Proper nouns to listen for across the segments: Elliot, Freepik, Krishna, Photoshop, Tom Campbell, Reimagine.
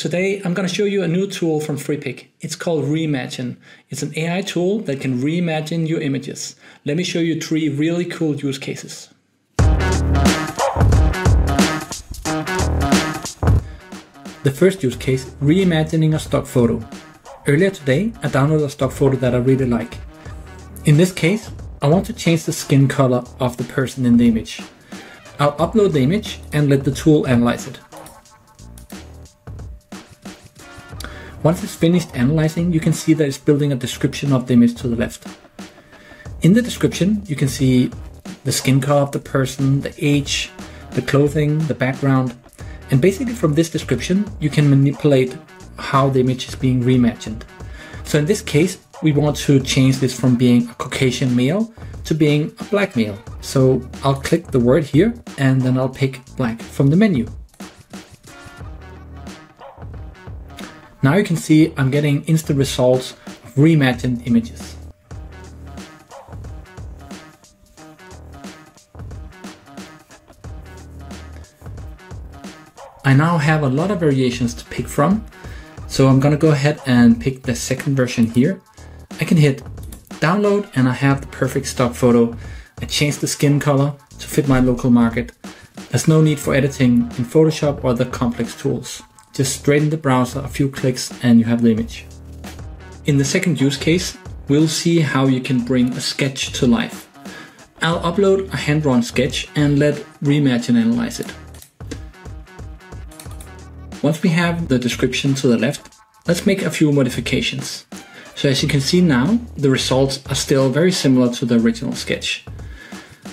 Today, I'm going to show you a new tool from Freepik. It's called Reimagine. It's an AI tool that can reimagine your images. Let me show you 3 really cool use cases. The first use case, reimagining a stock photo. Earlier today, I downloaded a stock photo that I really like. In this case, I want to change the skin color of the person in the image. I'll upload the image and let the tool analyze it. Once it's finished analyzing, you can see that it's building a description of the image to the left. In the description, you can see the skin color of the person, the age, the clothing, the background. And basically from this description, you can manipulate how the image is being reimagined. So in this case, we want to change this from being a Caucasian male to being a black male. So I'll click the word here, and then I'll pick black from the menu. Now you can see I'm getting instant results of reimagined images. I now have a lot of variations to pick from, so I'm going to go ahead and pick the second version here. I can hit download and I have the perfect stock photo. I changed the skin color to fit my local market. There's no need for editing in Photoshop or the complex tools. Just straight in the browser, a few clicks, and you have the image. In the second use case, we'll see how you can bring a sketch to life. I'll upload a hand-drawn sketch and let Reimagine analyze it. Once we have the description to the left, let's make a few modifications. So as you can see now, the results are still very similar to the original sketch.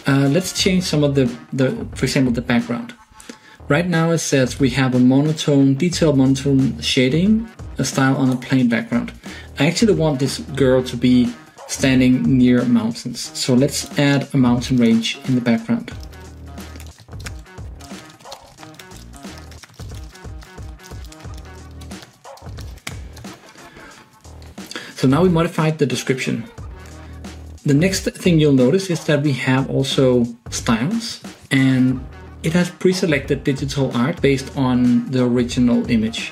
Let's change some of for example, the background. Right now it says we have a monotone, detailed monotone shading, a style on a plain background. I actually want this girl to be standing near mountains. So let's add a mountain range in the background. So now we modified the description. The next thing you'll notice is that we have also styles, and it has pre-selected digital art based on the original image.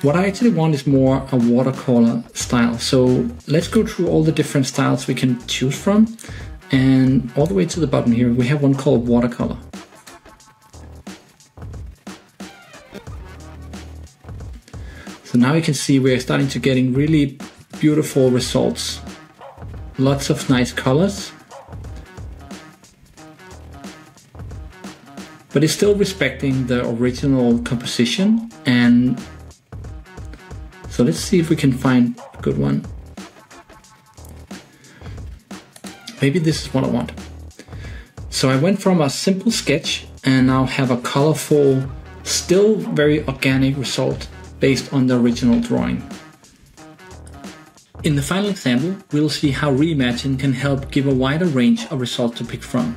What I actually want is more a watercolor style. So let's go through all the different styles we can choose from. And all the way to the bottom here, we have one called watercolor. So now you can see we're starting to getting really beautiful results. Lots of nice colors. But it's still respecting the original composition. And so let's see if we can find a good one. Maybe this is what I want. So I went from a simple sketch and now have a colorful, still very organic result based on the original drawing. In the final example, we'll see how Reimagine can help give a wider range of results to pick from.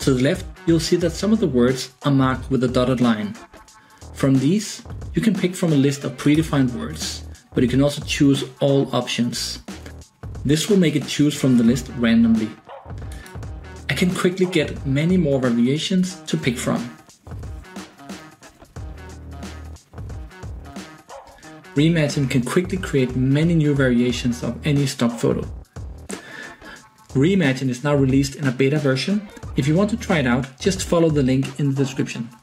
To the left, you'll see that some of the words are marked with a dotted line. From these, you can pick from a list of predefined words, but you can also choose all options. This will make it choose from the list randomly. I can quickly get many more variations to pick from. Reimagine can quickly create many new variations of any stock photo. Reimagine is now released in a beta version. If you want to try it out, just follow the link in the description.